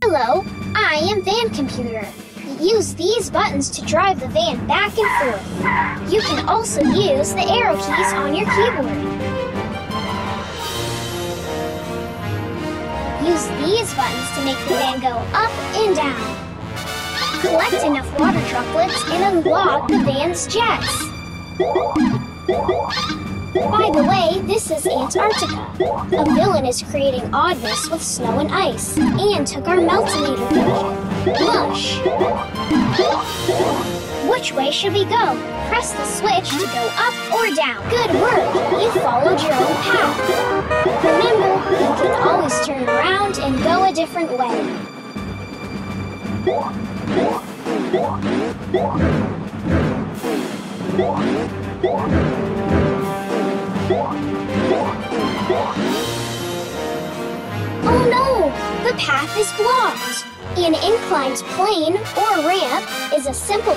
Hello, I am Van Computer. Use these buttons to drive the van back and forth. You can also use the arrow keys on your keyboard. Use these buttons to make the van go up and down. Collect enough water droplets and unlock the van's jets. By the way, this is Antarctica. A villain is creating oddness with snow and ice, and took our Meltinator back. Whoosh! Which way should we go? Press the switch to go up or down. Good work! You followed your own path. Remember, you can always turn around and go a different way. Oh no! The path is blocked! An inclined plane or ramp is a simple...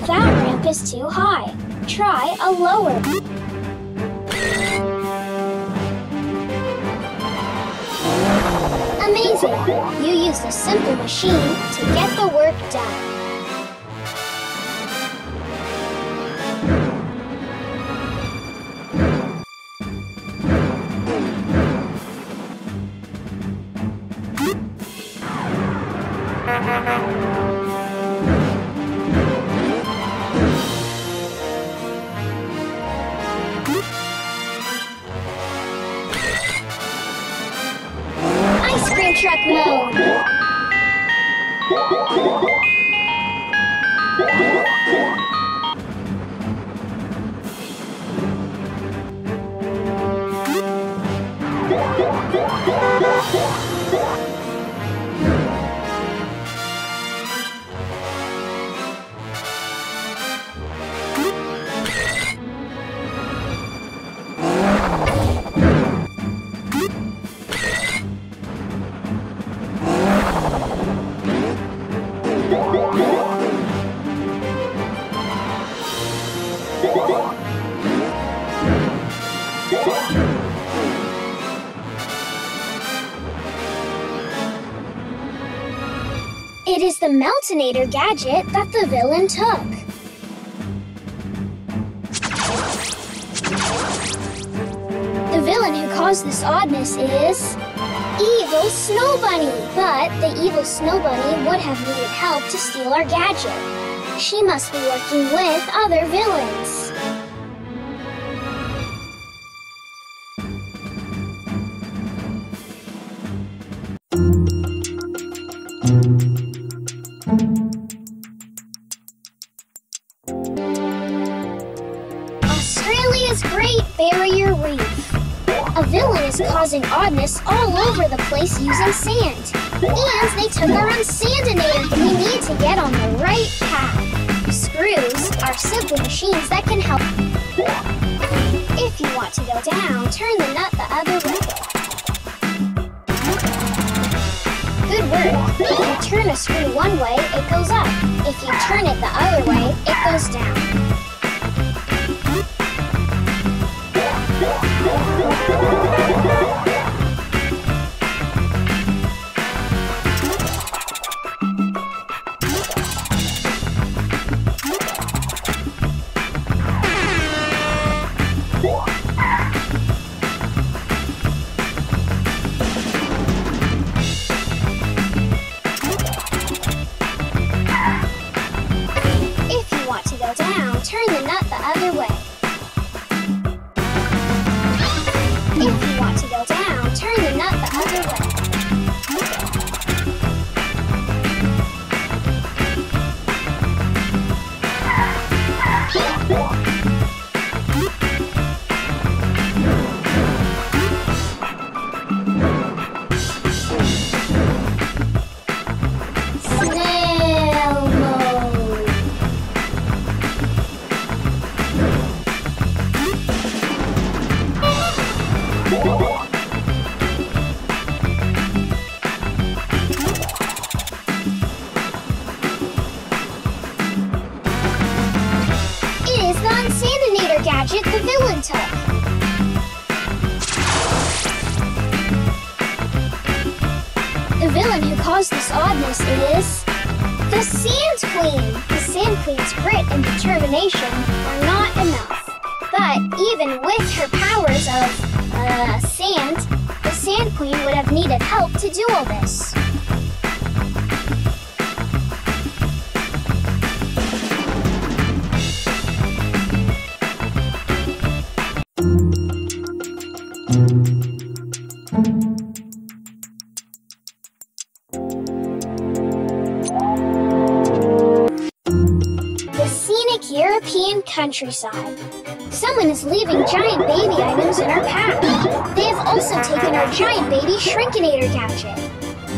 That ramp is too high. Try a lower. Amazing! You used a simple machine to get the work done. It is the Meltinator gadget that the villain took. The villain who caused this oddness is... Evil Snow Bunny! But the Evil Snow Bunny would have needed help to steal our gadget. She must be working with other villains. Causing oddness all over the place using sand. And they took our Un-Jellybean-inator. We need to get on the right path. Screws are simple machines that can help. If you want to go down, turn the nut the other way. Good work. If you turn a screw one way, it goes up. If you turn it the other way, it goes down. Turn gadget the villain took. The villain who caused this oddness is the Sand Queen. The Sand Queen's grit and determination are not enough. But even with her powers of sand, the Sand Queen would have needed help to do all this. Countryside. Someone is leaving giant baby items in our path. They have also taken our giant baby Shrinkinator gadget.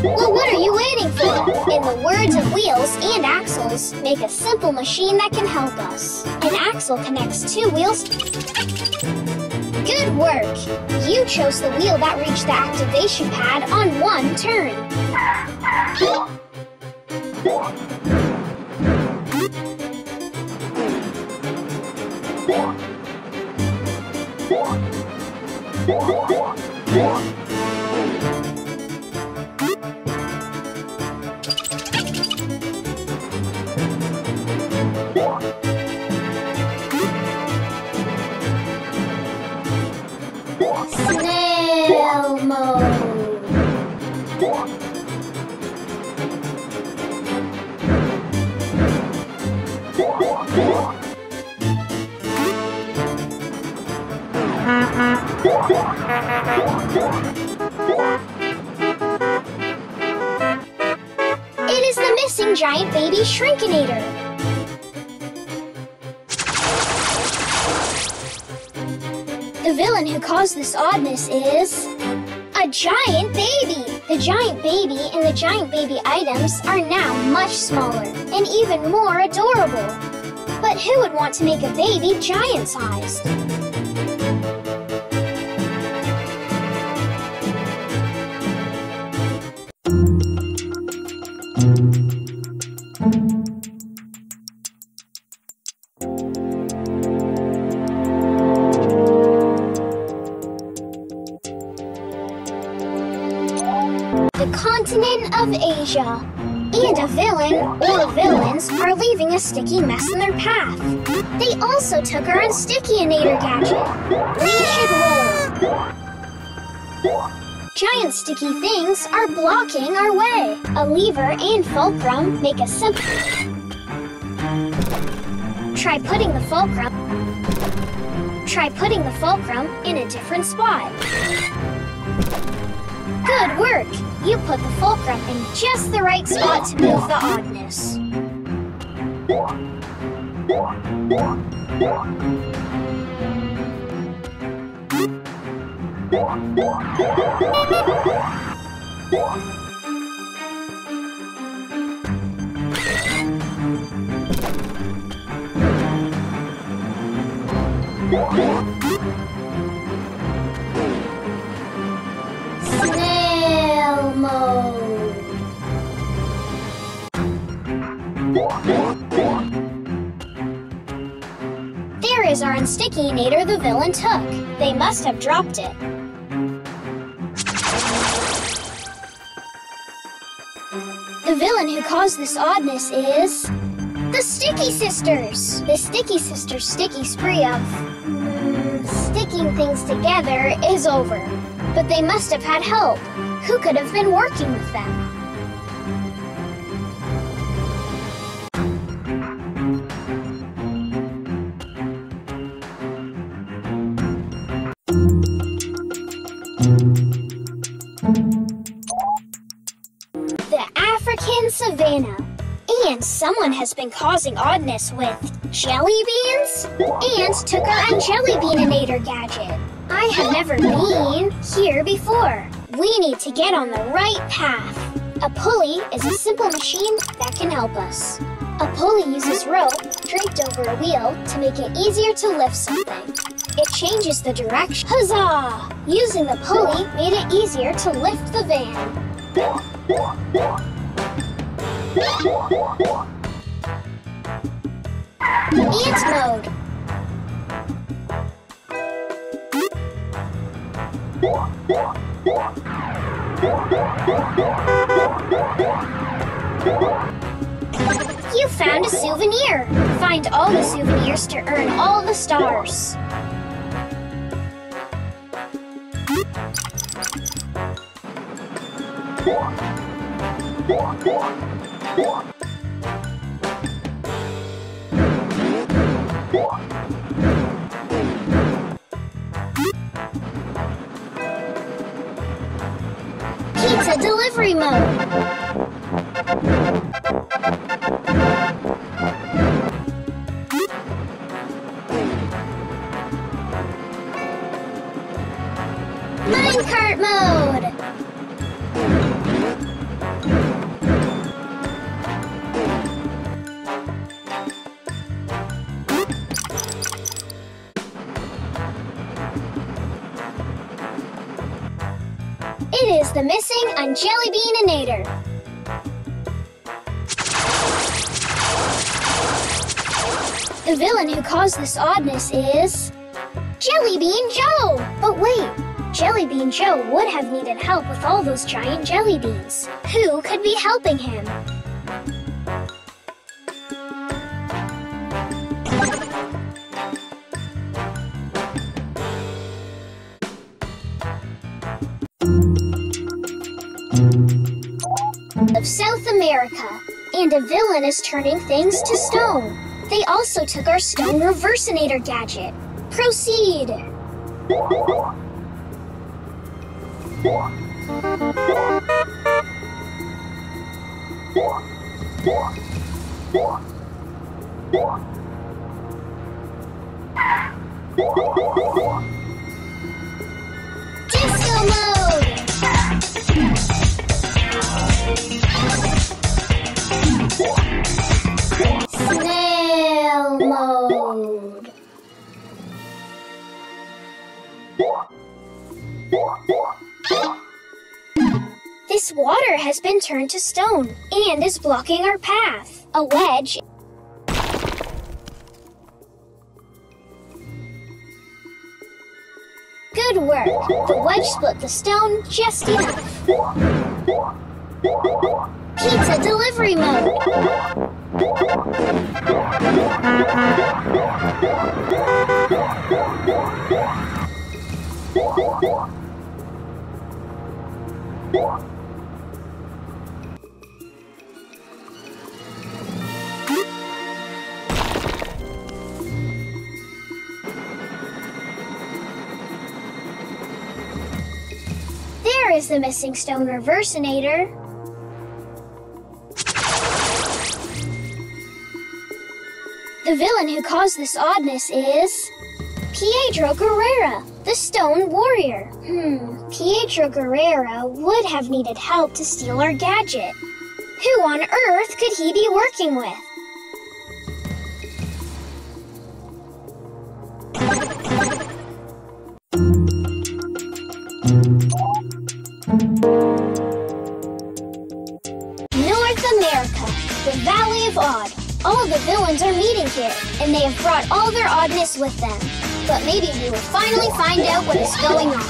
Well, what are you waiting for? In the words of wheels and axles, make a simple machine that can help us. An axle connects two wheels. Good work! You chose the wheel that reached the activation pad on one turn. Snail mode. It is the missing giant baby Shrinkinator. The villain who caused this oddness is a giant baby. The giant baby and the giant baby items are now much smaller and even more adorable. But who would want to make a baby giant-sized? Asia. And a villain or villains are leaving a sticky mess in their path. They also took our Unstickionator gadget. We should roll. Giant sticky things are blocking our way. A lever and fulcrum make a simple. Try putting the fulcrum in a different spot. Good work! You put the fulcrum in just the right spot to move the oddness. There is our Unstickionator the villain took. They must have dropped it. The villain who caused this oddness is the Sticky Sisters. The Sticky Sisters' sticky spree of sticking things together is over. But they must have had help. Who could have been working with them? The African savanna. And someone has been causing oddness with jelly beans and took our Un-Jellybean-inator gadget. I have never been here before. We need to get on the right path. A pulley is a simple machine that can help us. A pulley uses rope draped over a wheel to make it easier to lift something. It changes the direction. Huzzah! Using the pulley made it easier to lift the van. Ant mode. You found a souvenir! Find all the souvenirs to earn all the stars! Pizza delivery mode! Minecart mode! It is the missing Un-Jellybean-inator. The villain who caused this oddness is Jellybean Joe! But wait! Jellybean Joe would have needed help with all those giant jelly beans. Who could be helping him? Of South America, and a villain is turning things to stone. They also took our stone reversinator gadget. Proceed! Disco mode! This water has been turned to stone and is blocking our path. A wedge . Good work. The wedge split the stone just enough. Pizza delivery mode. There is the missing stone reversinator. The villain who caused this oddness is Piedro Guerrera, the stone warrior. Piedro Guerrera would have needed help to steal our gadget. Who on earth could he be working with? North America, the Valley of Odd. All the villains are meeting here, and they have brought all their oddness with them. But maybe we will finally find out what is going on.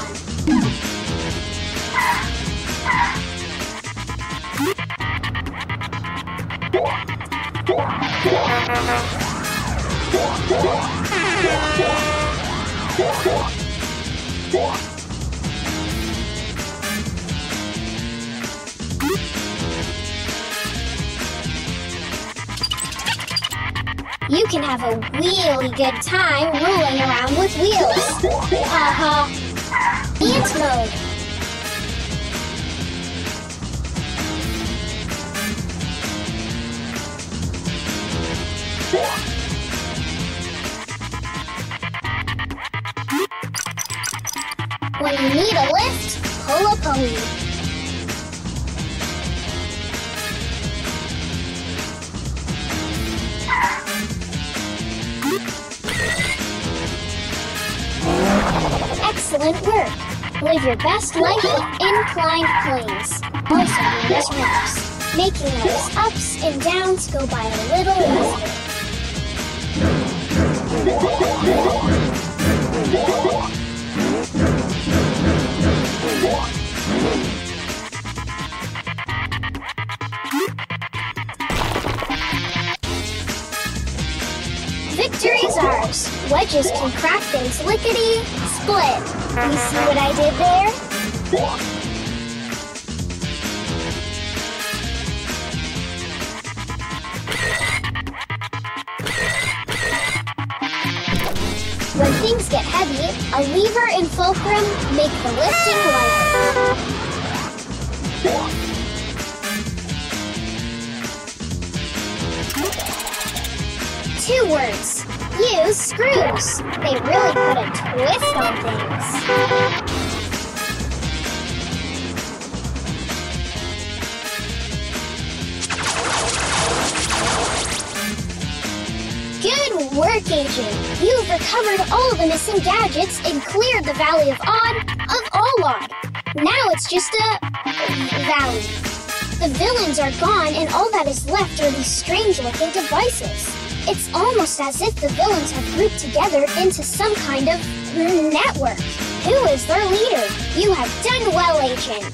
You can have a really good time rolling around with wheels. Haha. Ant mode. When you need a lift, pull a pony. Excellent work! Live your best life with inclined planes, also known as ramps, making those ups and downs go by a little faster. scissors. Wedges can crack things lickety-split. You see what I did there? When things get heavy, a lever and fulcrum make the lifting lighter. 2 words. Use screws. They really put a twist on things. Good work, Agent. You've recovered all the missing gadgets and cleared the Valley of Odd of all odd. Now it's just a valley. The villains are gone and all that is left are these strange-looking devices. It's almost as if the villains have grouped together into some kind of network. Who is their leader? You have done well, Agent.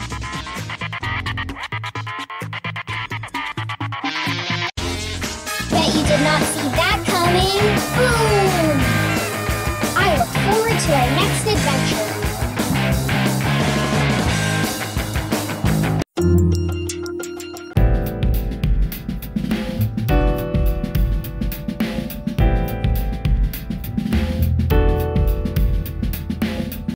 Bet you did not see that coming. Boom! I look forward to our next adventure.